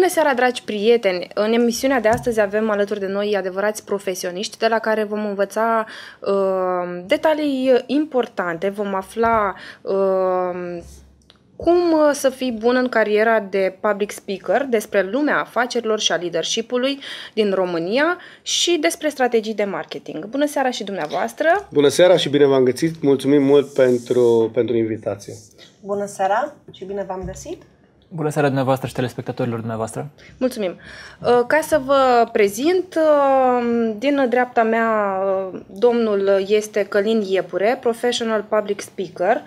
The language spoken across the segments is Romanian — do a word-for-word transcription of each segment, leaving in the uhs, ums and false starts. Bună seara, dragi prieteni! În emisiunea de astăzi avem alături de noi adevărați profesioniști de la care vom învăța uh, detalii importante. Vom afla uh, cum să fii bun în cariera de public speaker, despre lumea afacerilor și a leadership-ului din România și despre strategii de marketing. Bună seara și dumneavoastră! Bună seara și bine v-am găsit! Mulțumim mult pentru, pentru invitație! Bună seara și bine v-am găsit! Bună seara dumneavoastră și telespectatorilor dumneavoastră. Mulțumim. Ca să vă prezint, din dreapta mea, domnul este Călin Iepure, professional public speaker.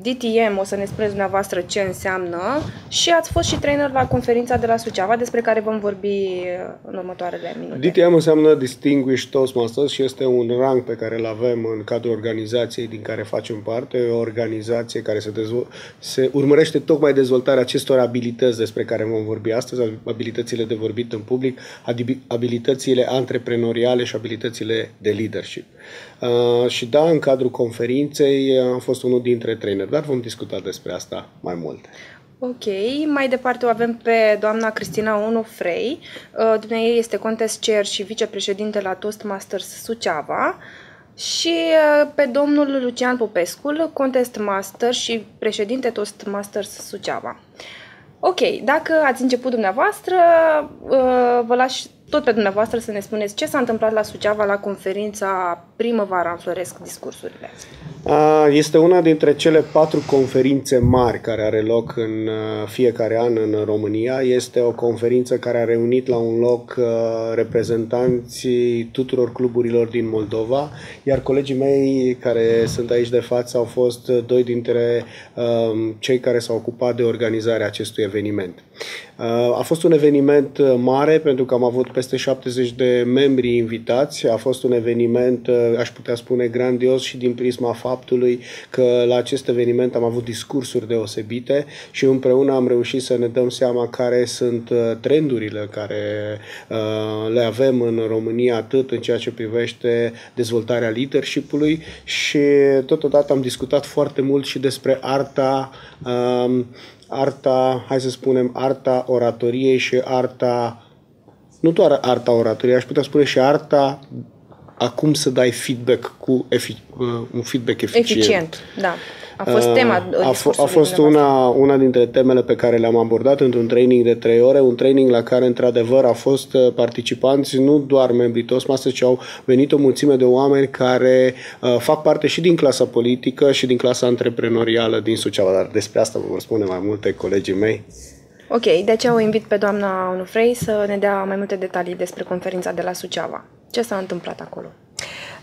D T M, o să ne spuneți dumneavoastră ce înseamnă, și ați fost și trainer la conferința de la Suceava, despre care vom vorbi în următoarele minute. D T M înseamnă Distinguished Toastmasters și este un rang pe care îl avem în cadrul organizației din care facem parte, o organizație care se, se urmărește tocmai dezvoltarea acestor abilități despre care vom vorbi astăzi, abilitățile de vorbit în public, abilitățile antreprenoriale și abilitățile de leadership. Uh, și da, în cadrul conferinței am fost unul dintre traineri, dar vom discuta despre asta mai mult. Ok, mai departe o avem pe doamna Cristina Onofrei. Uh, Dumneavoastră este contest chair și vicepreședinte la Toastmasters Suceava, și uh, pe domnul Lucian Popescu, contest master și președinte Toastmasters Suceava. Ok, dacă ați început dumneavoastră, uh, vă las tot pe dumneavoastră să ne spuneți ce s-a întâmplat la Suceava la conferința Primăvara Înfloresc Discursurile. Este una dintre cele patru conferințe mari care are loc în fiecare an în România. Este o conferință care a reunit la un loc reprezentanții tuturor cluburilor din Moldova, iar colegii mei care sunt aici de față au fost doi dintre cei care s-au ocupat de organizarea acestui eveniment. A fost un eveniment mare pentru că am avut peste șaptezeci de membri invitați. A fost un eveniment, aș putea spune, grandios și din prisma faptului că la acest eveniment am avut discursuri deosebite și împreună am reușit să ne dăm seama care sunt trendurile care le avem în România, atât în ceea ce privește dezvoltarea leadership-ului, și totodată am discutat foarte mult și despre arta arta, hai să spunem, arta oratoriei și arta, nu doar arta oratoriei, aș putea spune și arta a cum să dai feedback cu efic un feedback eficient. Eficient, da. A fost tema discursului. A fost una, una dintre temele pe care le-am abordat într-un training de trei ore, un training la care, într-adevăr, au fost participanți, nu doar membrii Toastmasters, ci au venit o mulțime de oameni care uh, fac parte și din clasa politică și din clasa antreprenorială din Suceava, dar despre asta vă vor spune mai multe colegii mei. Ok, de aceea o invit pe doamna Onofrei să ne dea mai multe detalii despre conferința de la Suceava. Ce s-a întâmplat acolo?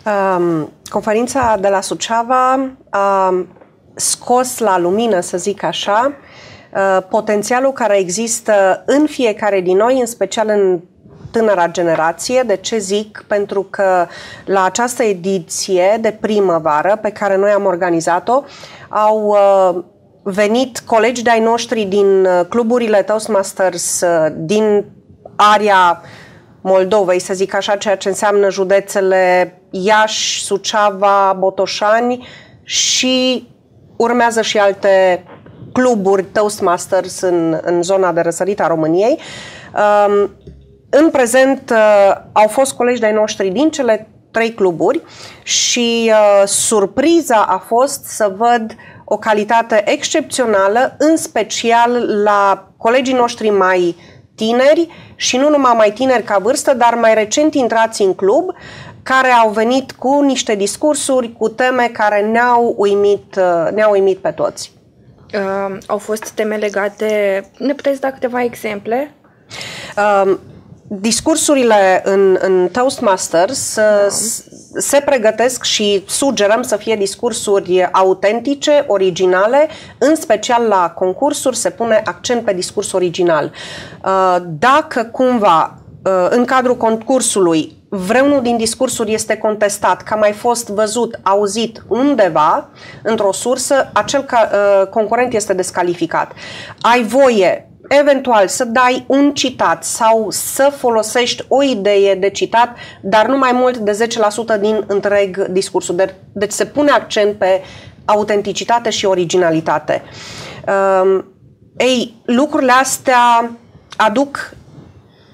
Um, conferința de la Suceava um, scos la lumină, să zic așa, potențialul care există în fiecare din noi, în special în tânăra generație. De ce zic? Pentru că la această ediție de primăvară pe care noi am organizat-o, au venit colegi de-ai noștri din cluburile Toastmasters din area Moldovei, să zic așa, ceea ce înseamnă județele Iași, Suceava, Botoșani, și urmează și alte cluburi Toastmasters în, în zona de răsărit a României. În prezent au fost colegi de-ai noștri din cele trei cluburi și surpriza a fost să văd o calitate excepțională, în special la colegii noștri mai tineri și nu numai mai tineri ca vârstă, dar mai recent intrați în club, care au venit cu niște discursuri, cu teme care ne-au uimit, ne-au uimit pe toți. Uh, au fost teme legate... Ne puteți da câteva exemple? Uh, discursurile în, în Toastmasters uh, se pregătesc și sugerăm să fie discursuri autentice, originale, în special la concursuri se pune accent pe discurs original. Uh, dacă cumva uh, în cadrul concursului vreunul din discursuri este contestat, că a mai fost văzut, auzit undeva, într-o sursă, acel ca, uh, concurent este descalificat. Ai voie, eventual, să dai un citat sau să folosești o idee de citat, dar nu mai mult de zece la sută din întreg discursul. De deci se pune accent pe autenticitate și originalitate. Uh, Ei, lucrurile astea aduc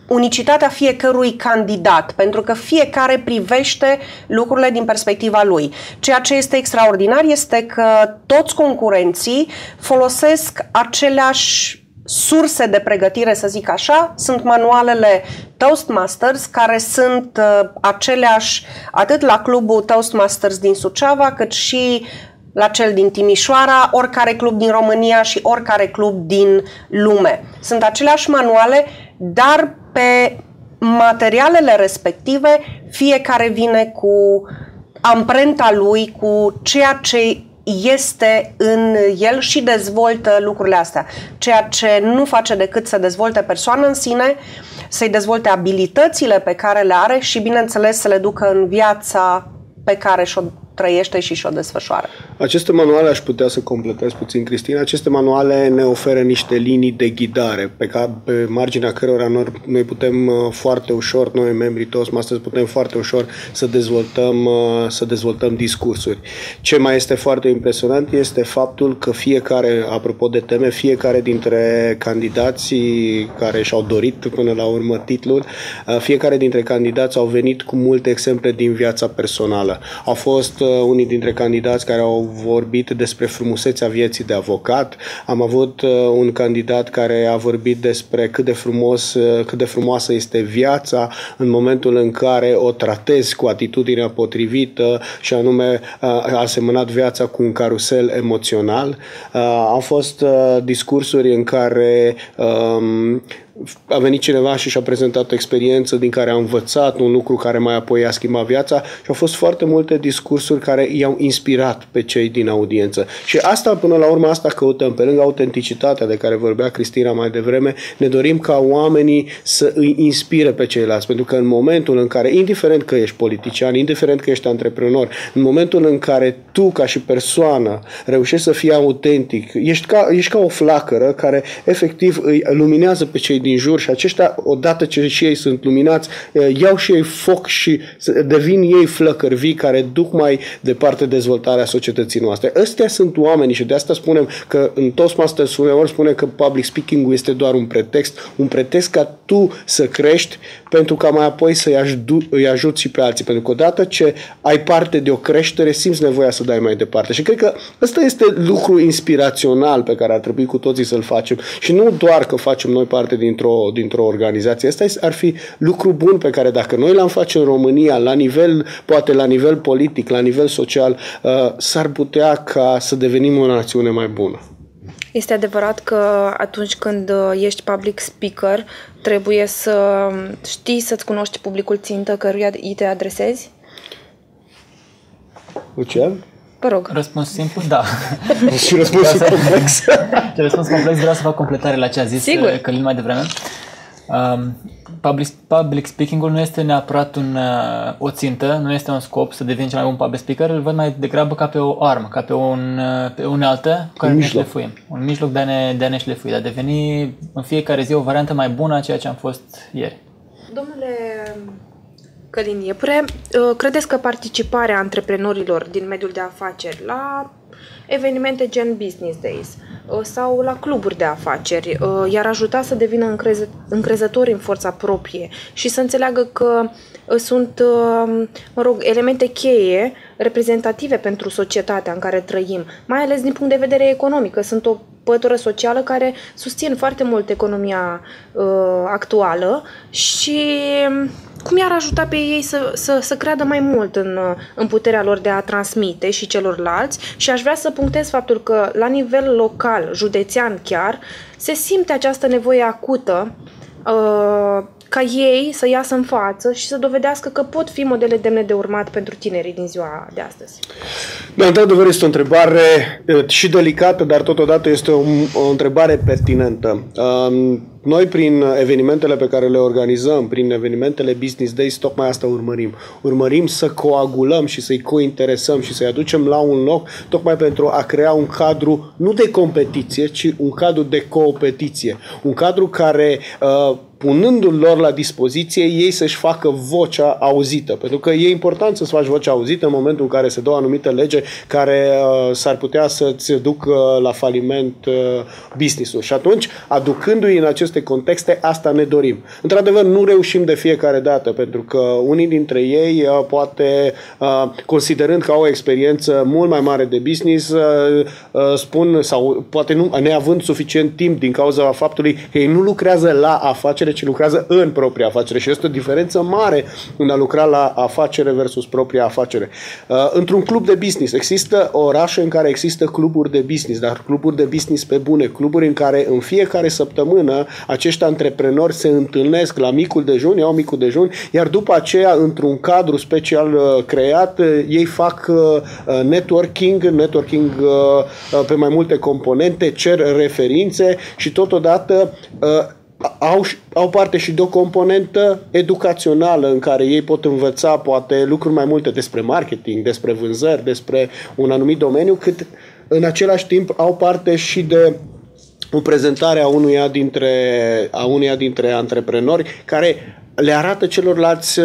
unicitatea fiecărui candidat, pentru că fiecare privește lucrurile din perspectiva lui. Ceea ce este extraordinar este că toți concurenții folosesc aceleași surse de pregătire, să zic așa, sunt manualele Toastmasters, care sunt uh, aceleași atât la clubul Toastmasters din Suceava, cât și la cel din Timișoara, oricare club din România și oricare club din lume. Sunt aceleași manuale, dar pe materialele respective fiecare vine cu amprenta lui, cu ceea ce este în el și dezvoltă lucrurile astea, ceea ce nu face decât să dezvolte persoana în sine, să-i dezvolte abilitățile pe care le are și, bineînțeles, să le ducă în viața pe care și-o trăiește și și-o desfășoară. Aceste manuale, aș putea să completez puțin, Cristina, aceste manuale ne oferă niște linii de ghidare pe, ca, pe marginea cărora noi, noi putem foarte ușor, noi membrii Toastmasters, putem foarte ușor să dezvoltăm, să dezvoltăm discursuri. Ce mai este foarte impresionant este faptul că fiecare, apropo de teme, fiecare dintre candidații care și-au dorit până la urmă titlul, fiecare dintre candidați au venit cu multe exemple din viața personală. Au fost unii dintre candidați care au vorbit despre frumusețea vieții de avocat. Am avut un candidat care a vorbit despre cât de frumos, cât de frumoasă este viața în momentul în care o tratezi cu atitudinea potrivită, și anume a semănat viața cu un carusel emoțional. Au fost discursuri în care um, a venit cineva și și-a prezentat o experiență din care a învățat un lucru care mai apoi a schimbat viața, și au fost foarte multe discursuri care i-au inspirat pe cei din audiență. Și asta, până la urmă, asta căutăm. Pe lângă autenticitatea de care vorbea Cristina mai devreme, ne dorim ca oamenii să îi inspire pe ceilalți, pentru că în momentul în care, indiferent că ești politician, indiferent că ești antreprenor, în momentul în care tu, ca și persoană, reușești să fii autentic, ești ca, ești ca o flacără care efectiv îi luminează pe cei din jur, și aceștia, odată ce și ei sunt luminați, iau și ei foc și devin ei flăcări vii care duc mai departe dezvoltarea societății noastre. Ăstea sunt oamenii, și de asta spunem că în Toastmasters uneori spune că public speaking-ul este doar un pretext, un pretext ca tu să crești, pentru ca mai apoi să îi ajuți și pe alții, pentru că odată ce ai parte de o creștere, simți nevoia să dai mai departe. Și cred că ăsta este lucru inspirațional pe care ar trebui cu toții să-l facem, și nu doar că facem noi parte dintr-o dintr-o organizație. Asta ar fi lucru bun pe care, dacă noi l-am face în România, la nivel, poate la nivel politic, la nivel social, uh, s-ar putea ca să devenim o națiune mai bună. Este adevărat că atunci când ești public speaker, trebuie să știi să-ți cunoști publicul țintă căruia îi te adresezi? Lucian? Vă rog. Răspuns simplu, da. Și răspunsul să... complex. Și răspuns complex, vreau să fac completare la ce a zis Sigur. Călin mai devreme. Um, public, public speaking-ul nu este neapărat un, uh, o țintă, nu este un scop să devin cel mai bun public speaker, îl văd mai degrabă ca pe o armă, ca pe un, uh, pe unealtă cu care ne șlefuim. Un mijloc de a ne, de a ne șlefui, de a deveni în fiecare zi o variantă mai bună a ceea ce am fost ieri. Domnule Călin Iepure, credeți că participarea antreprenorilor din mediul de afaceri la evenimente gen Business Days sau la cluburi de afaceri i-ar ajuta să devină încrezători în forța proprie și să înțeleagă că sunt, mă rog, elemente cheie reprezentative pentru societatea în care trăim, mai ales din punct de vedere economic, că sunt o pătură socială care susțin foarte mult economia uh, actuală, și cum i-ar ajuta pe ei să, să, să creadă mai mult în, în puterea lor de a transmite și celorlalți. Și aș vrea să punctez faptul că la nivel local, județean chiar, se simte această nevoie acută uh, ca ei să iasă în față și să dovedească că pot fi modele demne de urmat pentru tinerii din ziua de astăzi. Da, într-adevăr este o întrebare și delicată, dar totodată este o, o întrebare pertinentă. Um, Noi, prin evenimentele pe care le organizăm, prin evenimentele Business Days, tocmai asta urmărim. Urmărim să coagulăm și să-i cointeresăm și să-i aducem la un loc, tocmai pentru a crea un cadru nu de competiție, ci un cadru de coopetiție. Un cadru care uh, punându-l lor la dispoziție, ei să-și facă vocea auzită. Pentru că e important să-ți faci vocea auzită în momentul în care se dă o anumită lege care uh, s-ar putea să-ți ducă uh, la faliment uh, business-ul. Și atunci, aducându-i în aceste contexte, asta ne dorim. Într-adevăr, nu reușim de fiecare dată, pentru că unii dintre ei, uh, poate, uh, considerând că au o experiență mult mai mare de business, uh, uh, spun, sau poate nu, neavând suficient timp din cauza faptului că ei nu lucrează la afacere, ci lucrează în propria afacere. Și este o diferență mare în a lucra la afacere versus propria afacere. Uh, într-un club de business există orașe în care există cluburi de business, dar cluburi de business pe bune, cluburi în care în fiecare săptămână acești antreprenori se întâlnesc la micul dejun, iau micul dejun, iar după aceea, într-un cadru special uh, creat, uh, ei fac uh, networking, networking uh, uh, pe mai multe componente, cer referințe și totodată uh, Au, au parte și de o componentă educațională în care ei pot învăța poate lucruri mai multe despre marketing, despre vânzări, despre un anumit domeniu, cât în același timp au parte și de o prezentare a unuia dintre, a unuia dintre antreprenori care le arată celorlalți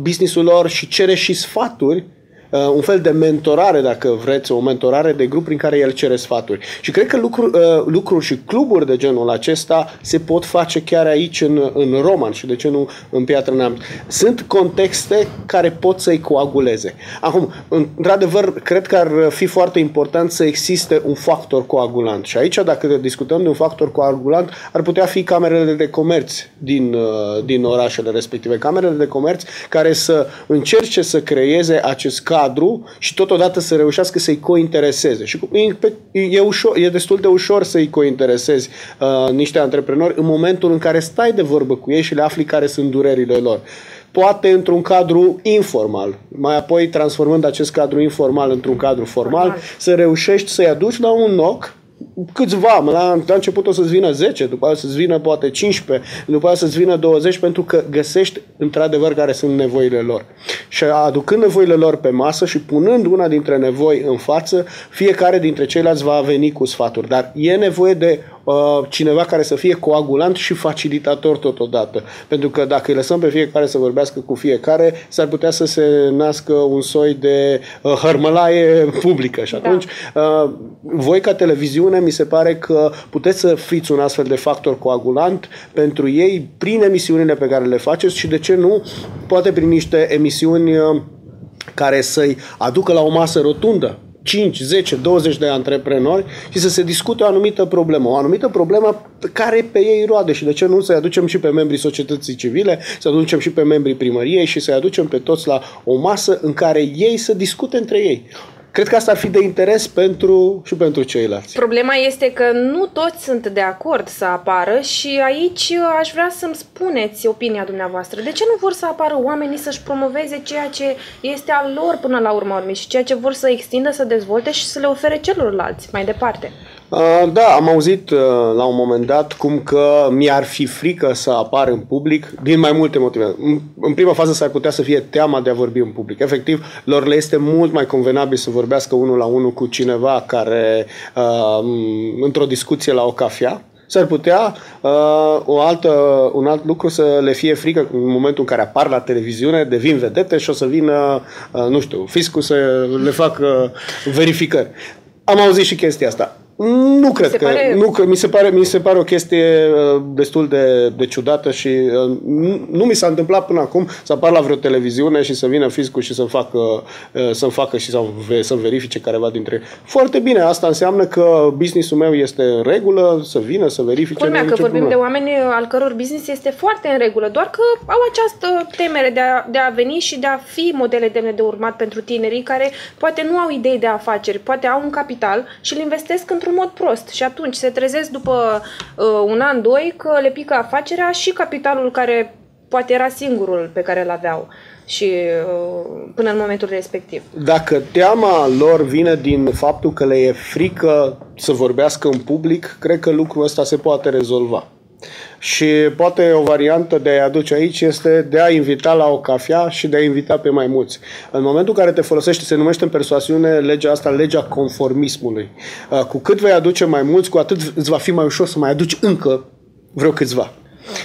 business-ul lor și cere și sfaturi. Uh, un fel de mentorare, dacă vreți, o mentorare de grup prin care el cere sfaturi. Și cred că lucru, uh, lucruri și cluburi de genul acesta se pot face chiar aici în, în Roman și de ce nu în Piatra Neamț. Sunt contexte care pot să-i coaguleze. Acum, într-adevăr, cred că ar fi foarte important să existe un factor coagulant. Și aici, dacă discutăm de un factor coagulant, ar putea fi camerele de comerț din, uh, din orașele respective. Camerele de comerț care să încerce să creeze acest cadru și totodată să reușească să-i cointereseze. Și e, ușor, e destul de ușor să-i cointeresezi uh, niște antreprenori în momentul în care stai de vorbă cu ei și le afli care sunt durerile lor. Poate într-un cadru informal, mai apoi transformând acest cadru informal într-un cadru formal, să reușești să-i aduci la un loc câțiva, la, la început o să-ți vină zece, după aceea să-ți vină poate cincisprezece, după aceea să-ți vină douăzeci, pentru că găsești într-adevăr care sunt nevoile lor. Și aducând nevoile lor pe masă și punând una dintre nevoi în față, fiecare dintre ceilalți va veni cu sfaturi. Dar e nevoie de uh, cineva care să fie coagulant și facilitator totodată. Pentru că dacă îi lăsăm pe fiecare să vorbească cu fiecare, s-ar putea să se nască un soi de uh, hărmălaie publică. Și atunci, uh, voi ca televiziune, mi se pare că puteți să fiți un astfel de factor coagulant pentru ei prin emisiunile pe care le faceți și de ce nu, poate prin niște emisiuni care să-i aducă la o masă rotundă cinci, zece, douăzeci de antreprenori și să se discute o anumită problemă, o anumită problemă care pe ei roade și de ce nu să-i aducem și pe membrii societății civile, să aducem și pe membrii primăriei și să-i aducem pe toți la o masă în care ei să discute între ei. Cred că asta ar fi de interes pentru și pentru ceilalți. Problema este că nu toți sunt de acord să apară și aici aș vrea să-mi spuneți opinia dumneavoastră. De ce nu vor să apară oamenii să-și promoveze ceea ce este al lor până la urmă urmei și ceea ce vor să extindă, să dezvolte și să le ofere celorlalți mai departe? Da, am auzit la un moment dat cum că mi-ar fi frică să apar în public din mai multe motive. În prima fază s-ar putea să fie teama de a vorbi în public. Efectiv, lor le este mult mai convenabil să vorbească unul la unul cu cineva care într-o discuție la o cafea. S-ar putea uh, o altă, un alt lucru să le fie frică în momentul în care apar la televiziune, devin vedete și o să vină, uh, nu știu, fiscul să le facă verificări. Am auzit și chestia asta. Nu cred că, pare... nu, că mi, se pare, mi se pare o chestie destul de, de ciudată și nu, nu mi s-a întâmplat până acum să apar la vreo televiziune și să vină fiscul și să-mi facă, să-mi facă și să-mi verifice careva dintre ei. Foarte bine, asta înseamnă că business-ul meu este în regulă, să vină, să verifice. Culmea că vorbim probleme. De oameni al căror business este foarte în regulă, doar că au această temere de a, de a veni și de a fi modele demne de urmat pentru tinerii care poate nu au idei de afaceri, poate au un capital și îl investesc într-un mod prost și atunci se trezesc după uh, un an, doi, că le pică afacerea și capitalul care poate era singurul pe care îl aveau și uh, până în momentul respectiv. Dacă teama lor vine din faptul că le e frică să vorbească în public, cred că lucrul ăsta se poate rezolva. Și poate o variantă de a-i aduce aici este de a invita la o cafea și de a invita pe mai mulți. În momentul în care te folosești, se numește în persoasiune legea asta, legea conformismului. Cu cât vei aduce mai mulți, cu atât îți va fi mai ușor să mai aduci încă vreo câțiva.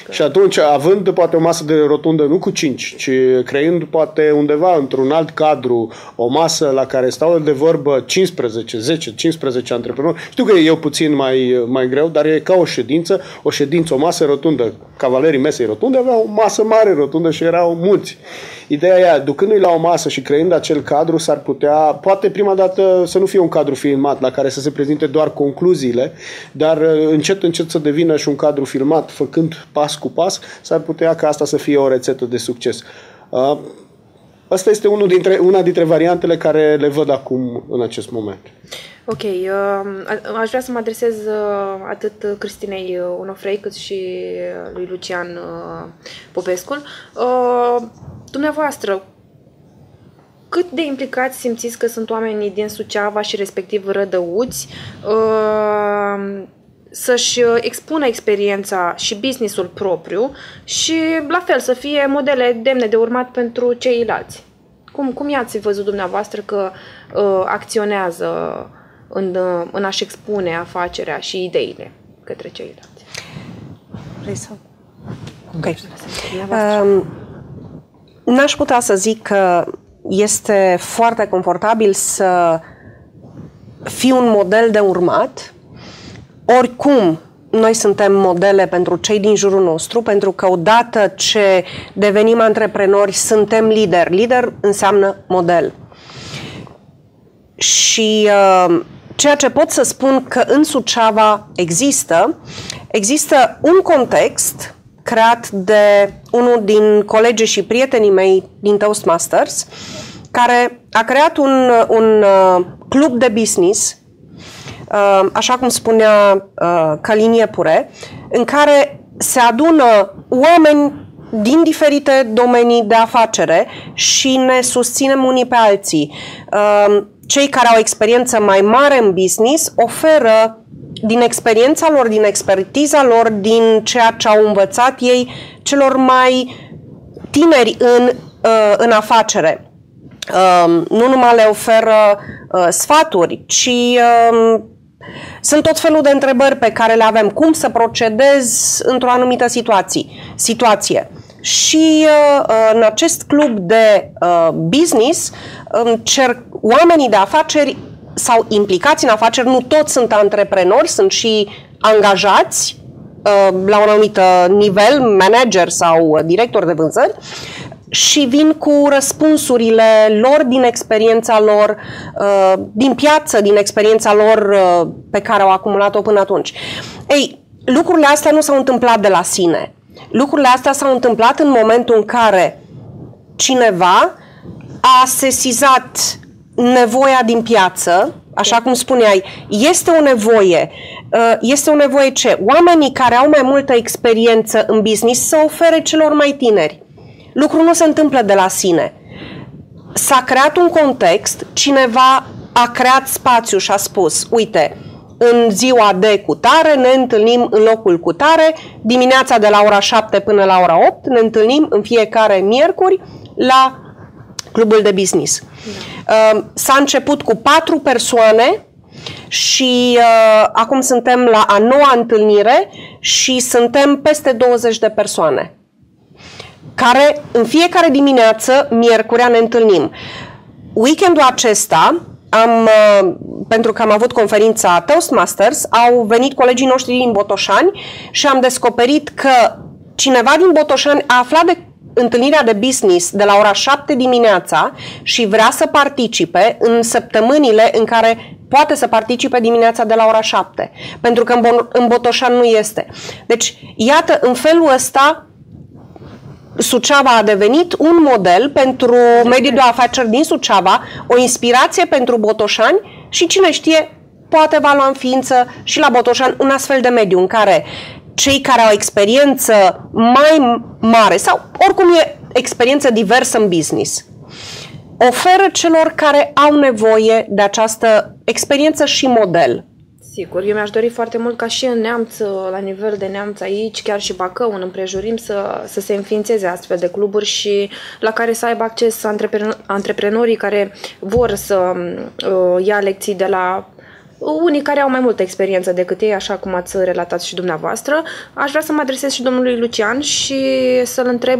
Că... Și atunci, având poate o masă de rotundă, nu cu cinci, ci creând poate undeva într-un alt cadru o masă la care stau de vorbă cincisprezece, zece, cincisprezece antreprenori, știu că e eu puțin mai, mai greu, dar e ca o ședință, o ședință, o masă rotundă. Cavalerii mesei rotunde aveau o masă mare rotundă și erau mulți. Ideea e, ducându-i la o masă și creând acel cadru, s-ar putea, poate prima dată să nu fie un cadru filmat la care să se prezinte doar concluziile, dar încet, încet să devină și un cadru filmat, făcând pas cu pas, s-ar putea ca asta să fie o rețetă de succes. Asta este unul dintre, una dintre variantele care le văd acum în acest moment. Ok, uh, aș vrea să mă adresez uh, atât Cristinei Onofrei cât și lui Lucian uh, Popescu. Uh, dumneavoastră, cât de implicați simțiți că sunt oamenii din Suceava și respectiv Rădăuți uh, să-și expună experiența și business-ul propriu și la fel să fie modele demne de urmat pentru ceilalți? Cum, cum i-ați văzut dumneavoastră că uh, acționează în, uh, în a-și expune afacerea și ideile către ceilalți? Vrei să... Okay. Uh, n-aș putea să zic că este foarte confortabil să fii un model de urmat. Oricum, noi suntem modele pentru cei din jurul nostru, pentru că odată ce devenim antreprenori, suntem lideri. Lider înseamnă model. Și uh, ceea ce pot să spun că în Suceava există, există un context creat de unul din colegii și prietenii mei din Toastmasters, care a creat un, un uh, club de business, uh, așa cum spunea uh, Călin Iepure, în care se adună oameni din diferite domenii de afacere și ne susținem unii pe alții. Uh, cei care au experiență mai mare în business oferă din experiența lor, din expertiza lor, din ceea ce au învățat ei celor mai tineri în, în afacere. Nu numai le oferă sfaturi, ci sunt tot felul de întrebări pe care le avem. Cum să procedezi într-o anumită situație? situație. Și în acest club de business cer oamenii de afaceri sau implicați în afaceri, nu toți sunt antreprenori, sunt și angajați la un anumit nivel, manager sau director de vânzări, și vin cu răspunsurile lor din experiența lor, din piață, din experiența lor pe care au acumulat-o până atunci. Ei, lucrurile astea nu s-au întâmplat de la sine. Lucrurile astea s-au întâmplat în momentul în care cineva a sesizat nevoia din piață, așa cum spuneai, este o nevoie. Este o nevoie ce? Oamenii care au mai multă experiență în business să ofere celor mai tineri. Lucrul nu se întâmplă de la sine. S-a creat un context, cineva a creat spațiu și a spus, uite, în ziua de cutare ne întâlnim în locul cutare, dimineața de la ora șapte până la ora opt ne întâlnim în fiecare miercuri la clubul de business. S-a început cu patru persoane și uh, acum suntem la a noua întâlnire și suntem peste douăzeci de persoane care în fiecare dimineață, miercurea, ne întâlnim. Weekendul acesta, am, uh, pentru că am avut conferința Toastmasters, au venit colegii noștri din Botoșani și am descoperit că cineva din Botoșani a aflat de întâlnirea de business de la ora șapte dimineața și vrea să participe în săptămânile în care poate să participe dimineața de la ora șapte, pentru că în, bon în Botoșan nu este. Deci, iată, în felul ăsta Suceava a devenit un model pentru mediul de afaceri din Suceava, o inspirație pentru Botoșani și cine știe, poate va lua în ființă și la Botoșani un astfel de mediu în care cei care au experiență mai mare sau oricum e experiență diversă în business oferă celor care au nevoie de această experiență și model. Sigur, eu mi-aș dori foarte mult ca și în Neamț, la nivel de Neamț aici, chiar și Bacău, în împrejurim, să, să se înființeze astfel de cluburi și la care să aibă acces antreprenor, antreprenorii care vor să uh, ia lecții de la unii care au mai multă experiență decât ei, așa cum ați relatat și dumneavoastră. Aș vrea să mă adresez și domnului Lucian și să-l întreb,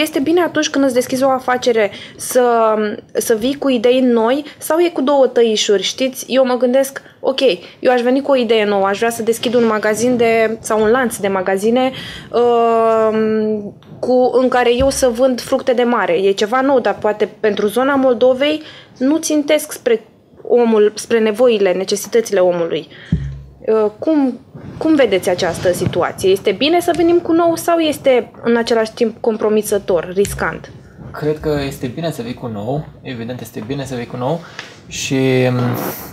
este bine atunci când îți deschizi o afacere să, să vii cu idei noi sau e cu două tăișuri? Știți, eu mă gândesc, ok, eu aș veni cu o idee nouă, aș vrea să deschid un magazin de, sau un lanț de magazine uh, cu, în care eu să vând fructe de mare. E ceva nou, dar poate pentru zona Moldovei nu țintesc spre omul, spre nevoile, necesitățile omului. Cum, cum vedeți această situație? Este bine să venim cu nou sau este în același timp compromisător, riscant? Cred că este bine să vii cu nou, evident este bine să vii cu nou, și,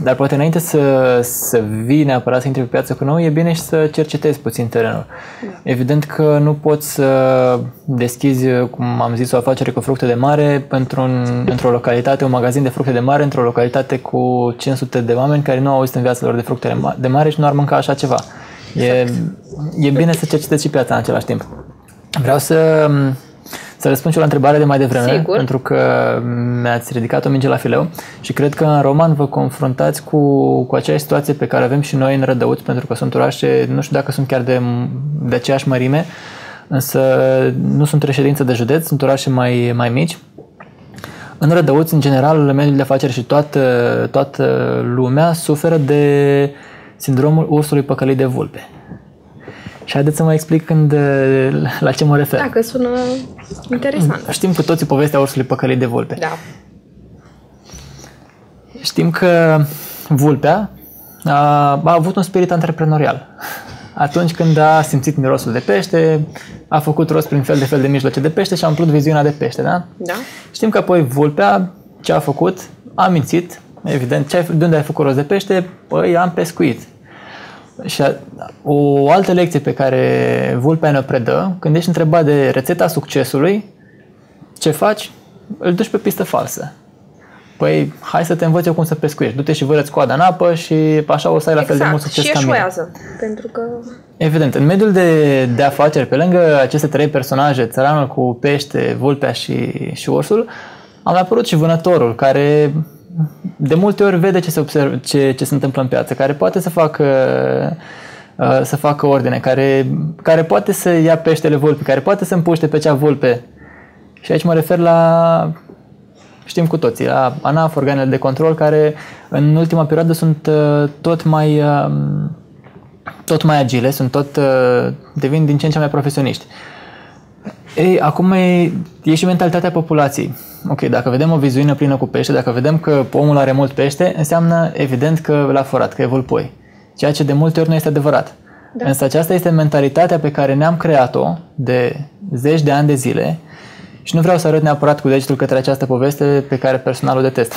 dar poate înainte să, să vii neapărat să intri pe piață cu nou, e bine și să cercetezi puțin terenul. Da. Evident că nu poți să deschizi, cum am zis, o afacere cu fructe de mare într-un, într-o localitate, un magazin de fructe de mare într-o localitate cu cinci sute de oameni care nu au auzit în viața lor de fructe de mare și nu ar mânca așa ceva. Exact. E, e bine să cercetezi și piața în același timp. Vreau să... Să răspund și la întrebarea de mai devreme, sigur, pentru că mi-ați ridicat o minge la fileu și cred că în Roman vă confruntați cu, cu aceeași situație pe care avem și noi în Rădăuți, pentru că sunt orașe, nu știu dacă sunt chiar de, de aceeași mărime, însă nu sunt reședințe de județ, sunt orașe mai, mai mici. În Rădăuți, în general, mediul de afaceri și toată, toată lumea suferă de sindromul ursului păcălit de vulpe. Și haideți să mă explic când, la ce mă refer. Dacă sună interesant. Știm cu toții povestea ursului păcălit de vulpe. Da. Știm că vulpea a, a avut un spirit antreprenorial. Atunci când a simțit mirosul de pește, a făcut rost prin fel de fel de mijloace de pește și a umplut viziunea de pește, da? Da. Știm că apoi vulpea ce a făcut? A mințit, evident. Ce, de unde ai făcut rost de pește? Păi am pescuit. Și o altă lecție pe care vulpea ne-o predă, când ești întrebat de rețeta succesului, ce faci? Îl duci pe pistă falsă. Păi, hai să te învăț eu cum să pescuiești. Du-te și vârăți coada în apă și așa o să ai la exact, fel de mult succes ca mine. Exact, și eșuează, pentru că... Evident, în mediul de, de afaceri, pe lângă aceste trei personaje, țăranul cu pește, vulpea și, și ursul, am apărut și vânătorul, care... de multe ori vede ce se, observă, ce, ce se întâmplă în piață, care poate să facă, să facă ordine, care, care poate să ia peștele vulpe, care poate să împuște pe cea vulpe. Și aici mă refer la, știm cu toții, la ANAF, organele de control, care în ultima perioadă sunt tot mai, tot mai agile, sunt tot, devin din ce în ce mai profesioniști. Ei, acum e, e și mentalitatea populației. Ok, dacă vedem o vizuină plină cu pește, dacă vedem că omul are mult pește, înseamnă evident că l-a furat, că e vulpoi. Ceea ce de multe ori nu este adevărat. Da. Însă aceasta este mentalitatea pe care ne-am creat-o de zeci de ani de zile și nu vreau să arăt neapărat cu degetul către această poveste pe care personal o detest.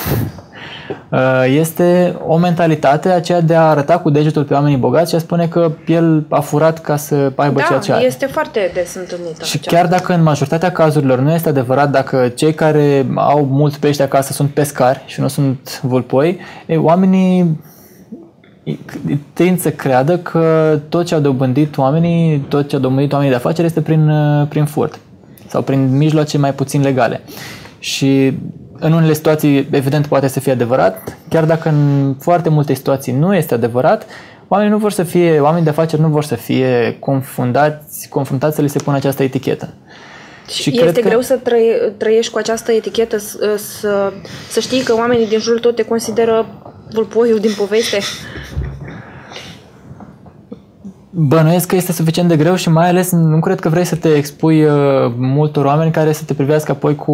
Este o mentalitate aceea de a arăta cu degetul pe oamenii bogați și a spune că el a furat ca să aibă da, ceea ce are. Este foarte des întâlnită. Și chiar dacă în majoritatea cazurilor nu este adevărat, dacă cei care au mult pește acasă sunt pescari și nu sunt vulpoi, oamenii tind să creadă că tot ce au dobândit oamenii, tot ce au dobândit oamenii de afaceri este prin, prin furt sau prin mijloace mai puțin legale. Și în unele situații, evident, poate să fie adevărat, chiar dacă în foarte multe situații nu este adevărat, oamenii nu vor să fie, oamenii de afaceri nu vor să fie confundați, confruntați să li se pună această etichetă. Și este cred greu că... să trăie, trăiești cu această etichetă, să, să, să știi că oamenii din jurul tău te consideră vulpoiul din poveste? Bănuiesc că este suficient de greu și mai ales nu cred că vrei să te expui uh, multor oameni care să te privească apoi cu...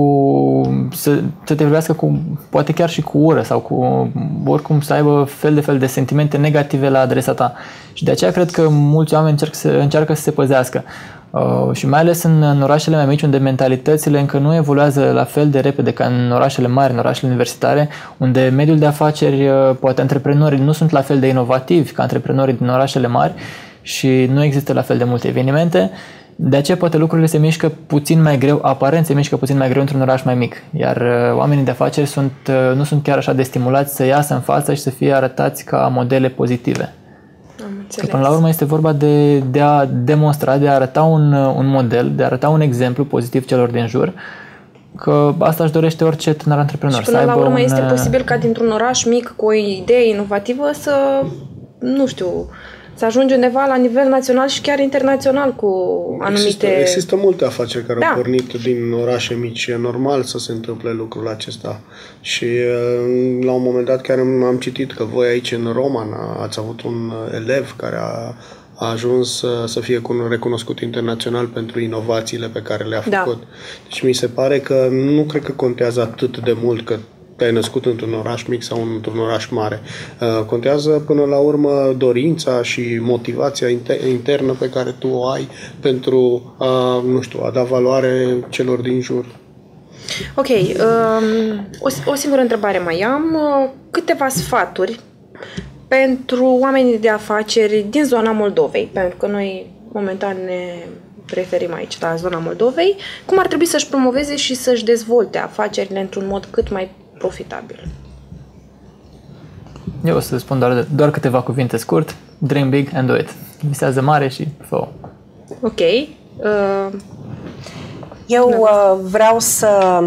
Să, să te privească cu... poate chiar și cu ură sau cu... oricum să aibă fel de fel de sentimente negative la adresa ta. Și de aceea cred că mulți oameni încerc să, încearcă să se păzească. Uh, și mai ales în, în orașele mai mici, unde mentalitățile încă nu evoluează la fel de repede ca în orașele mari, în orașele universitare, unde mediul de afaceri, uh, poate antreprenorii nu sunt la fel de inovativi ca antreprenorii din orașele mari, și nu există la fel de multe evenimente, de aceea poate lucrurile se mișcă puțin mai greu, aparent se mișcă puțin mai greu într-un oraș mai mic, iar oamenii de afaceri sunt, nu sunt chiar așa de stimulați să iasă în față și să fie arătați ca modele pozitive. Că până la urmă este vorba de, de a demonstra, de a arăta un, un model, de a arăta un exemplu pozitiv celor din jur, că asta își dorește orice tânăr antreprenor. Și până să aibă la urmă un... este posibil ca dintr-un oraș mic cu o idee inovativă să, nu știu, să ajungi undeva la nivel național și chiar internațional cu anumite... Există, există multe afaceri care da. au pornit din orașe mici. E normal să se întâmple lucrul acesta. Și la un moment dat chiar am citit că voi aici în Roman ați avut un elev care a a ajuns să fie recunoscut internațional pentru inovațiile pe care le-a făcut. Da. Deci mi se pare că nu cred că contează atât de mult că te-ai născut într-un oraș mic sau într-un oraș mare. Contează până la urmă dorința și motivația internă pe care tu o ai pentru a, nu știu, a da valoare celor din jur. Ok. Um, o, o singură întrebare mai am. Câteva sfaturi pentru oamenii de afaceri din zona Moldovei, pentru că noi momentan ne referim aici la zona Moldovei, cum ar trebui să-și promoveze și să-și dezvolte afacerile într-un mod cât mai profitabil? Eu o să spun doar, doar câteva cuvinte scurt. Dream big and do it. Visează mare și fă-o. Ok. Uh... Eu uh, vreau să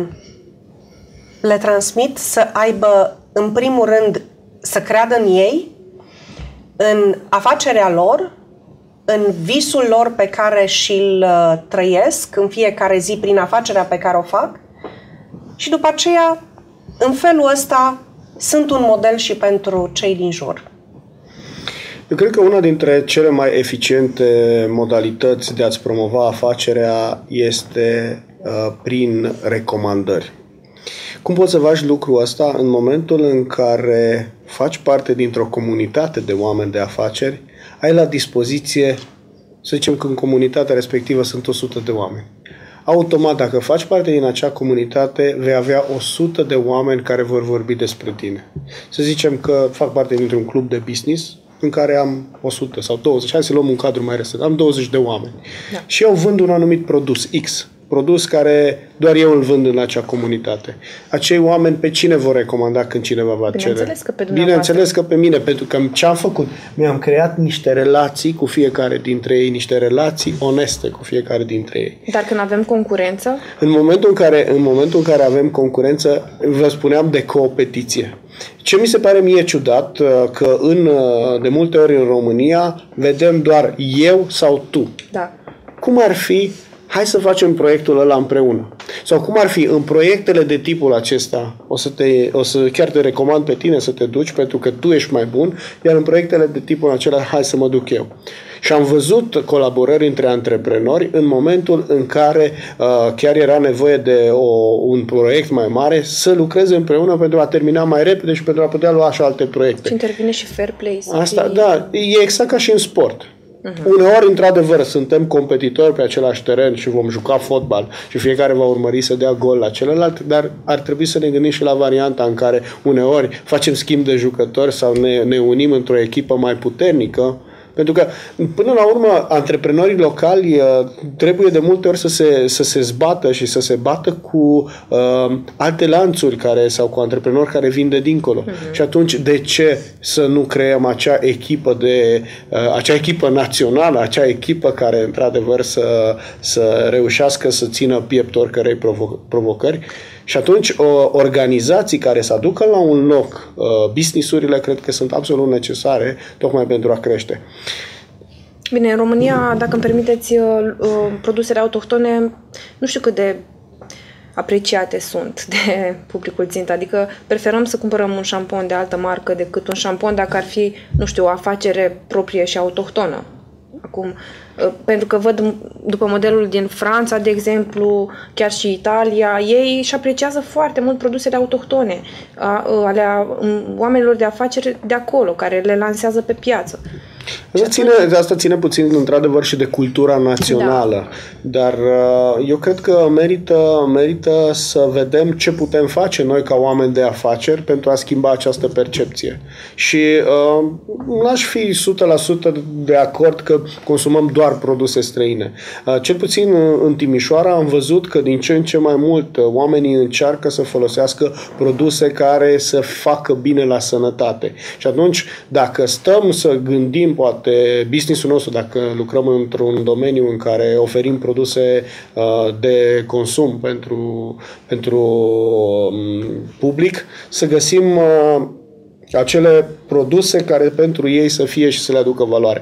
le transmit să aibă, în primul rând, să creadă în ei, în afacerea lor, în visul lor pe care și-l trăiesc în fiecare zi prin afacerea pe care o fac, și după aceea, în felul ăsta, sunt un model și pentru cei din jur. Eu cred că una dintre cele mai eficiente modalități de a-ți promova afacerea este uh, prin recomandări. Cum poți să faci lucrul ăsta în momentul în care faci parte dintr-o comunitate de oameni de afaceri, ai la dispoziție, să zicem că în comunitatea respectivă sunt o sută de oameni. Automat, dacă faci parte din acea comunitate, vei avea o sută de oameni care vor vorbi despre tine. Să zicem că fac parte dintr-un club de business în care am o sută sau douăzeci, hai să luăm un cadru mai recent, am douăzeci de oameni. Da. Și eu vând un anumit produs X, produs care doar eu îl vând în acea comunitate. Acei oameni pe cine vor recomanda când cineva va cere? Bineînțeles că pe dumneavoastră. Bineînțeles că pe mine, pentru că ce-am făcut? Mi-am creat niște relații cu fiecare dintre ei, niște relații oneste cu fiecare dintre ei. Dar când avem concurență? În momentul în care, în momentul în care avem concurență, vă spuneam de competiție. Ce mi se pare mie ciudat, că în, de multe ori în România vedem doar eu sau tu. Da. Cum ar fi hai să facem proiectul ăla împreună. Sau cum ar fi, în proiectele de tipul acesta, o să, te, o să chiar te recomand pe tine să te duci pentru că tu ești mai bun, iar în proiectele de tipul acela, hai să mă duc eu. Și am văzut colaborări între antreprenori în momentul în care uh, chiar era nevoie de o, un proiect mai mare să lucreze împreună pentru a termina mai repede și pentru a putea lua și alte proiecte. Și intervine și fair play. Asta, fii... da, e exact ca și în sport. Uh-huh. Uneori, într-adevăr, suntem competitori pe același teren și vom juca fotbal și fiecare va urmări să dea gol la celălalt, dar ar trebui să ne gândim și la varianta în care uneori facem schimb de jucători sau ne, ne unim într-o echipă mai puternică. Pentru că, până la urmă, antreprenorii locali trebuie de multe ori să se, să se zbată și să se bată cu uh, alte lanțuri care, sau cu antreprenori care vin de dincolo. Uh-huh. Și atunci, de ce să nu creăm acea echipă, de, uh, acea echipă națională, acea echipă care, într-adevăr, să, să reușească să țină piept oricărei provo- provocări? Și atunci, organizații care se aducă la un loc, business-urile, cred că sunt absolut necesare, tocmai pentru a crește. Bine, în România, dacă îmi permiteți, produsele autohtone, nu știu cât de apreciate sunt de publicul țintă. Adică preferăm să cumpărăm un șampon de altă marcă decât un șampon dacă ar fi, nu știu, o afacere proprie și autohtonă. Acum, pentru că văd după modelul din Franța, de exemplu, chiar și Italia, ei își apreciază foarte mult produsele autohtone ale oamenilor de afaceri de acolo, care le lansează pe piață. Asta ține, asta ține puțin, într-adevăr, și de cultura națională, da. Dar eu cred că merită, merită să vedem ce putem face noi ca oameni de afaceri pentru a schimba această percepție. Și uh, n-aș fi o sută la sută de acord că consumăm doar produse străine. Uh, cel puțin în Timișoara am văzut că din ce în ce mai mult oamenii încearcă să folosească produse care să facă bine la sănătate. Și atunci, dacă stăm să gândim poate departe, business-ul nostru, dacă lucrăm într-un domeniu în care oferim produse de consum pentru, pentru public, să găsim acele produse care pentru ei să fie și să le aducă valoare.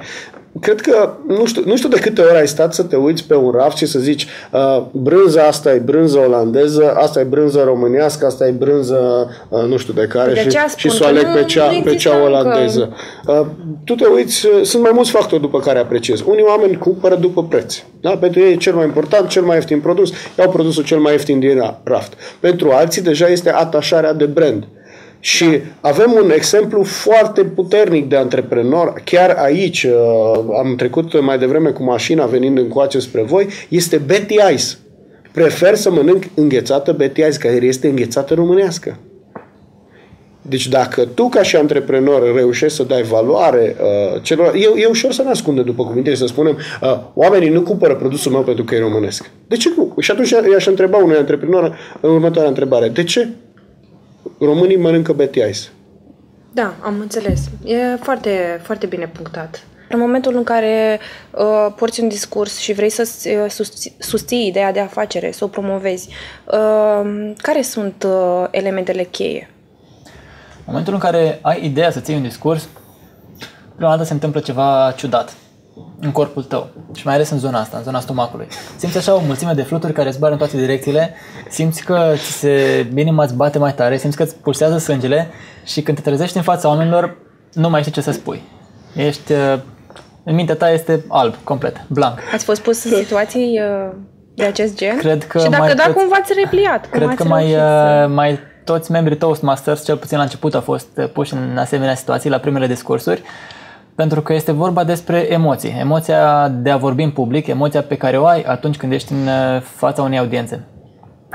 Cred că, nu știu, nu știu de câte ori ai stat să te uiți pe un raft și să zici uh, brânza asta e brânză olandeză, asta e brânză românească, asta e brânză uh, nu știu de care de și, și să o aleg pe cea, pe cea olandeză. Uh, tu te uiți, uh, sunt mai mulți factori după care apreciezi. Unii oameni cumpără după preț. Da? Pentru ei e cel mai important, cel mai ieftin produs, iau produsul cel mai ieftin din raft. Pentru alții deja este atașarea de brand. Și da. Avem un exemplu foarte puternic de antreprenor, chiar aici, am trecut mai devreme cu mașina venind încoace spre voi, este Betty Ice. Prefer să mănânc înghețată Betty Ice, care este înghețată românească. Deci dacă tu ca și antreprenor reușești să dai valoare uh, celor, eu, eu ușor să ne ascundem după cuvinte și să spunem uh, oamenii nu cumpără produsul meu pentru că e românesc. De ce nu? Și atunci i-aș întreba unui antreprenor următoarea întrebare. De ce? Românii mănâncă Betty Ice. Da, am înțeles. E foarte, foarte bine punctat. În momentul în care uh, porți un discurs și vrei să susții, susții ideea de afacere, să o promovezi, uh, care sunt uh, elementele cheie? În momentul în care ai ideea să ții un discurs, prima dată se întâmplă ceva ciudat în corpul tău și mai ales în zona asta, în zona stomacului. Simți așa o mulțime de fluturi care zboară în toate direcțiile, simți că ți se, inima îți bate mai tare, simți că îți pulsează sângele și când te trezești în fața oamenilor, nu mai știi ce să spui. Ești, în mintea ta este alb, complet, blank. Ați fost pus în situații de acest gen? Cred că și dacă da, toți, cumva ați repliat? Cum cred că mai, mai toți membrii Toastmasters, cel puțin la început, au fost puși în asemenea situații la primele discursuri. Pentru că este vorba despre emoții. Emoția de a vorbi în public, emoția pe care o ai atunci când ești în fața unei audiențe.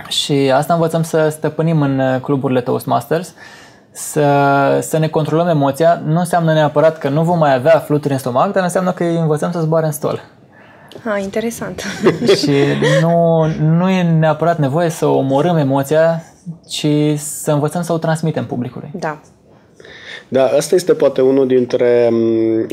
Și asta învățăm să stăpânim în cluburile Toastmasters, să, să ne controlăm emoția. Nu înseamnă neapărat că nu vom mai avea fluturi în stomac, dar înseamnă că îi învățăm să zboare în stol. Ah, interesant. Și nu, nu e neapărat nevoie să omorâm emoția, ci să învățăm să o transmitem publicului. Da. Da, asta este poate unul dintre,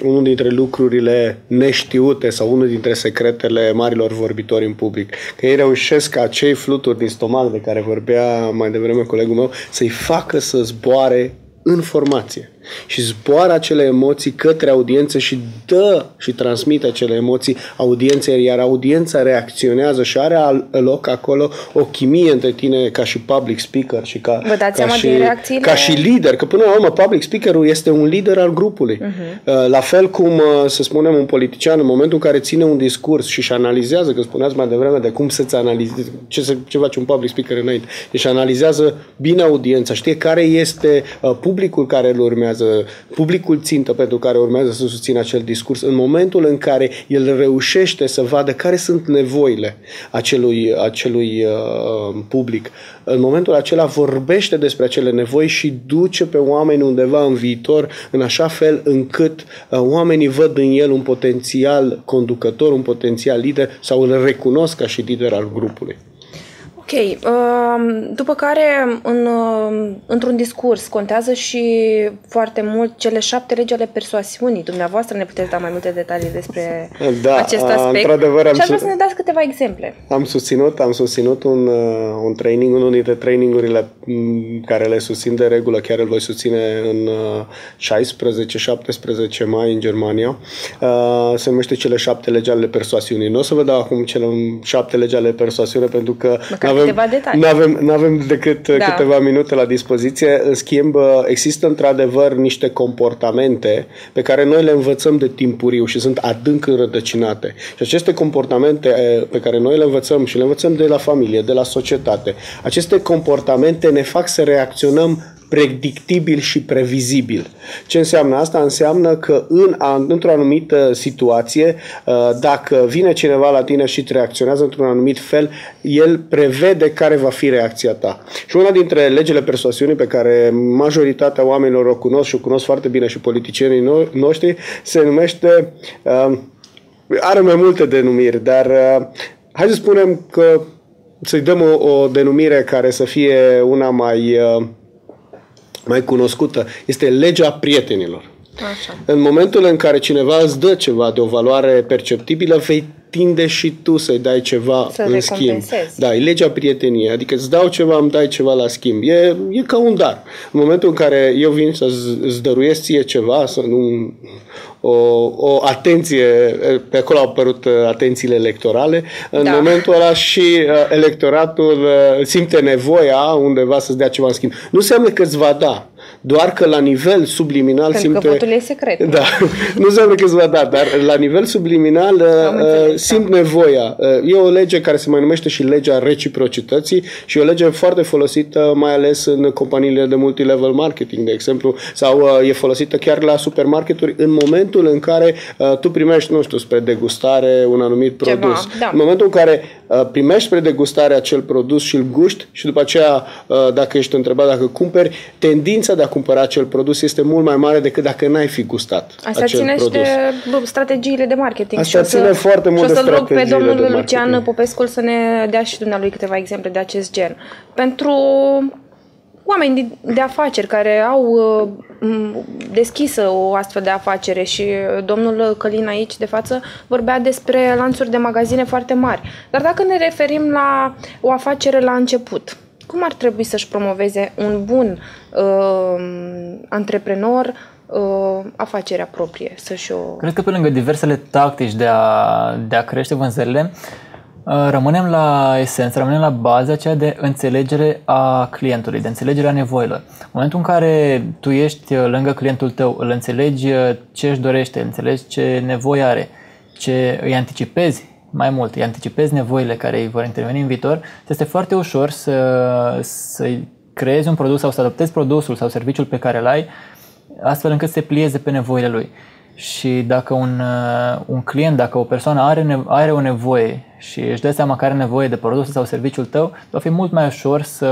unul dintre lucrurile neștiute sau unul dintre secretele marilor vorbitori în public. Că ei reușesc ca acei fluturi din stomac de care vorbea mai devreme colegul meu să-i facă să zboare în formație. Și zboară acele emoții către audiență și dă și transmite acele emoții audienței, iar audiența reacționează și are loc acolo o chimie între tine ca și public speaker și ca, ca, și, ca și lider, că până la urmă public speaker-ul este un lider al grupului. Uh-huh. La fel cum, să spunem, un politician în momentul în care ține un discurs și își analizează, că spuneați mai devreme de cum să-ți analizezi, ce, să, ce face un public speaker înainte, deci analizează bine audiența, știe care este publicul care îl urmează, publicul țintă pentru care urmează să susțină acel discurs, în momentul în care el reușește să vadă care sunt nevoile acelui, acelui uh, public, în momentul acela vorbește despre acele nevoi și duce pe oameni undeva în viitor în așa fel încât uh, oamenii văd în el un potențial conducător, un potențial lider sau îl recunosc ca și lider al grupului. Ok, după care în, într-un discurs contează și foarte mult cele șapte legi ale persoasiunii. Dumneavoastră ne puteți da mai multe detalii despre da, acest aspect într-adevăr, am și aș vrea să ne dați câteva exemple. Am susținut, am susținut un, un training, unul dintre trainingurile care le susțin de regulă, chiar îl voi susține în șaisprezece șaptesprezece mai în Germania. Se numește cele șapte legi ale persoasiunii. Nu o să vă dau acum cele șapte legi ale persoasiunii pentru că măcar nu avem, nu avem decât da. câteva minute la dispoziție. În schimb, există într-adevăr niște comportamente pe care noi le învățăm de timpuriu și sunt adânc înrădăcinate. Și aceste comportamente pe care noi le învățăm și le învățăm de la familie, de la societate, aceste comportamente ne fac să reacționăm predictibil și previzibil. Ce înseamnă asta? Înseamnă că în, într-o anumită situație, dacă vine cineva la tine și te reacționează într-un anumit fel, el prevede care va fi reacția ta. Și una dintre legile persoasiunii pe care majoritatea oamenilor o cunosc și o cunosc foarte bine și politicienii noștri, se numește, are mai multe denumiri, dar hai să spunem că să-i dăm o, o denumire care să fie una mai mai cunoscută, este legea prietenilor. Așa. În momentul în care cineva îți dă ceva de o valoare perceptibilă, vei tinde și tu să-i dai ceva să în schimb. Da, e legea prieteniei. Adică îți dau ceva, îmi dai ceva la schimb. E, e ca un dar. În momentul în care eu vin să-ți dăruiesc ție ceva, să nu... O, o atenție, pe acolo au apărut atențiile electorale, în da. Momentul ăla și electoratul simte nevoia undeva să-ți dea ceva în schimb. Nu înseamnă că îți va da, doar că la nivel subliminal pentru simte... Pentru că votul e secret. Da, nu înseamnă că îți va da, dar la nivel subliminal înțeles, simt da. Nevoia. E o lege care se mai numește și legea reciprocității și o lege foarte folosită, mai ales în companiile de multilevel marketing, de exemplu, sau e folosită chiar la supermarketuri în moment în care uh, tu primești, nu știu, spre degustare un anumit produs. Ceva, da. În momentul în care uh, primești spre degustare acel produs și îl guști și după aceea, uh, dacă ești întrebat dacă cumperi, tendința de a cumpăra acel produs este mult mai mare decât dacă n-ai fi gustat Asta acel ține produs. Asta de strategiile de marketing. Asta ține să, foarte mult de strategiile de marketing. Și o să-l rog pe domnul Lucian Popescu să ne dea și dumnealui câteva exemple de acest gen. Pentru... oameni de afaceri care au deschisă o astfel de afacere și domnul Călin aici de față vorbea despre lanțuri de magazine foarte mari. Dar dacă ne referim la o afacere la început, cum ar trebui să-și promoveze un bun uh, antreprenor uh, afacerea proprie? Să-și o... Cred că pe lângă diversele tactici de a, de a crește vânzările, rămânem la esență, rămânem la baza aceea de înțelegere a clientului, de înțelegere a nevoilor. În momentul în care tu ești lângă clientul tău, îl înțelegi ce își dorește, înțelegi ce nevoie are, ce îi anticipezi mai mult, îi anticipezi nevoile care îi vor interveni în viitor, este foarte ușor să, să-i creezi un produs sau să adoptezi produsul sau serviciul pe care îl ai, astfel încât să se plieze pe nevoile lui. Și dacă un, un client, dacă o persoană are, are o nevoie și își dă seama că are nevoie de produsul sau serviciul tău, va fi mult mai ușor să,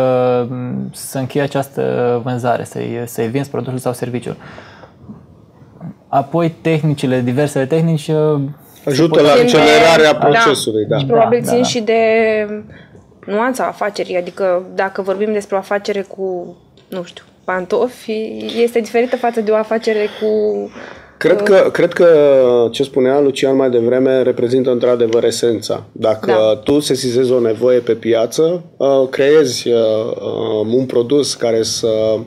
să încheie această vânzare, să-i, să-i vinzi produsul sau serviciul. Apoi tehnicile, diversele tehnici ajută la accelerarea procesului. Da. Da. Și probabil da, țin da, da. și de nuanța afacerii, adică dacă vorbim despre o afacere cu, nu știu, pantofi, este diferită față de o afacere cu... Cred că, cred că ce spunea Lucian mai devreme reprezintă într-adevăr esența. Dacă da. tu sesizezi o nevoie pe piață, creezi un produs care să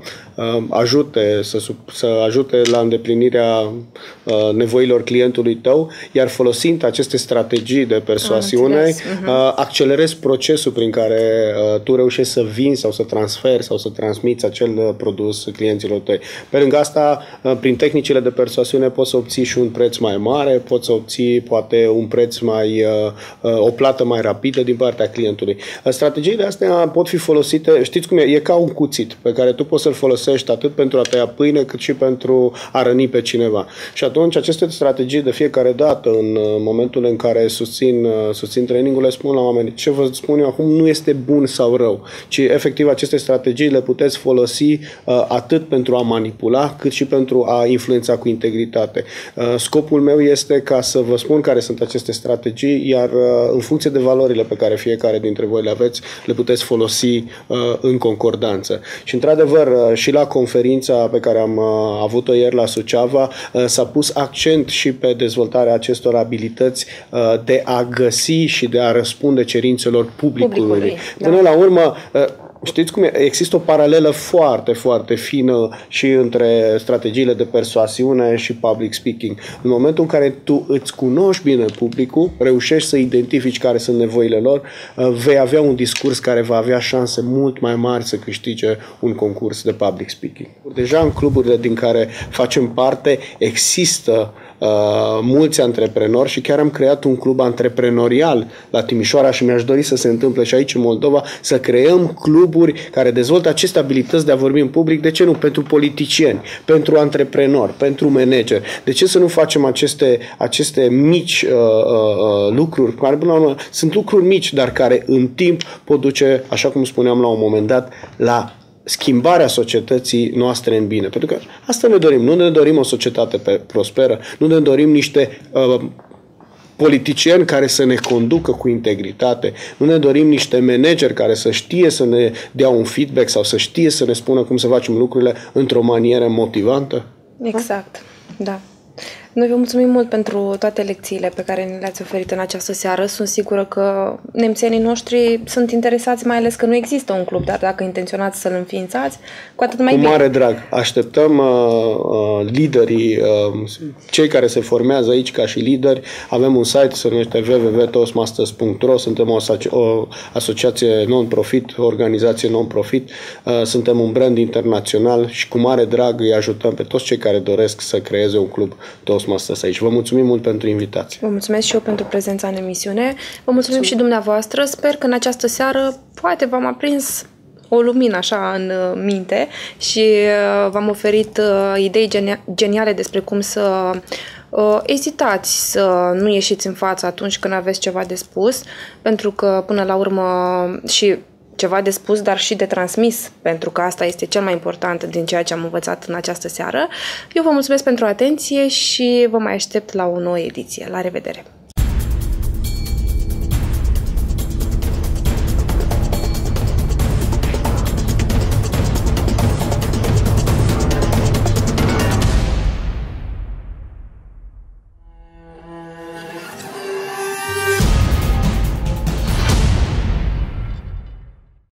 ajute, să, să ajute la îndeplinirea nevoilor clientului tău, iar folosind aceste strategii de persoasiune, ah, accelerezi procesul prin care tu reușești să vinzi sau să transferi sau să transmiți acel produs clienților tăi. Pe lângă asta, prin tehnicile de persoasiune poți să obții și un preț mai mare, poți să obții poate un preț mai, o plată mai rapidă din partea clientului. Strategiile astea pot fi folosite, știți cum e, e ca un cuțit pe care tu poți să-l folosești atât pentru a tăia pâine cât și pentru a răni pe cineva. Și atunci aceste strategii de fiecare dată în momentul în care susțin, susțin trainingurile, spun la oameni ce vă spun eu acum nu este bun sau rău, ci efectiv aceste strategii le puteți folosi atât pentru a manipula cât și pentru a influența cu integritate. Scopul meu este ca să vă spun care sunt aceste strategii, iar în funcție de valorile pe care fiecare dintre voi le aveți, le puteți folosi în concordanță. Și într-adevăr, și la conferința pe care am avut-o ieri la Suceava, s-a pus accent și pe dezvoltarea acestor abilități de a găsi și de a răspunde cerințelor publicului. publicului Până da. la urmă, știți cum e? Există o paralelă foarte, foarte fină și între strategiile de persoasiune și public speaking. În momentul în care tu îți cunoști bine publicul, reușești să identifici care sunt nevoile lor, vei avea un discurs care va avea șanse mult mai mari să câștige un concurs de public speaking. Deja în cluburile din care facem parte există Uh, mulți antreprenori și chiar am creat un club antreprenorial la Timișoara și mi-aș dori să se întâmple și aici în Moldova, să creăm cluburi care dezvoltă aceste abilități de a vorbi în public, de ce nu? Pentru politicieni, pentru antreprenori, pentru manageri. De ce să nu facem aceste, aceste mici uh, uh, lucruri? Care, până la urmă, sunt lucruri mici, dar care în timp pot duce, așa cum spuneam la un moment dat, la schimbarea societății noastre în bine. Pentru că asta ne dorim. Nu ne dorim o societate prosperă, nu ne dorim niște uh, politicieni care să ne conducă cu integritate, nu ne dorim niște manageri care să știe să ne dea un feedback sau să știe să ne spună cum să facem lucrurile într-o manieră motivantă. Exact. Da. Noi vă mulțumim mult pentru toate lecțiile pe care ne le-ați oferit în această seară. Sunt sigură că nemțenii noștri sunt interesați, mai ales că nu există un club, dar dacă intenționați să-l înființați, cu atât mai bine. Cu mare drag. Așteptăm uh, liderii, uh, cei care se formează aici ca și lideri. Avem un site, se numește w w w punct toastmasters punct ro. Suntem o, o asociație non-profit, o organizație non-profit. Uh, suntem un brand internațional și cu mare drag îi ajutăm pe toți cei care doresc să creeze un club Toastmasters aici. Vă mulțumim mult pentru invitație. Vă mulțumesc și eu pentru prezența în emisiune. Vă mulțumim, mulțumim și dumneavoastră. Sper că în această seară poate v-am aprins o lumină așa în minte și v-am oferit idei geniale despre cum să ezitați să nu ieșiți în față atunci când aveți ceva de spus, pentru că până la urmă și ceva de spus, dar și de transmis, pentru că asta este cel mai important din ceea ce am învățat în această seară. Eu vă mulțumesc pentru atenție și vă mai aștept la o nouă ediție. La revedere!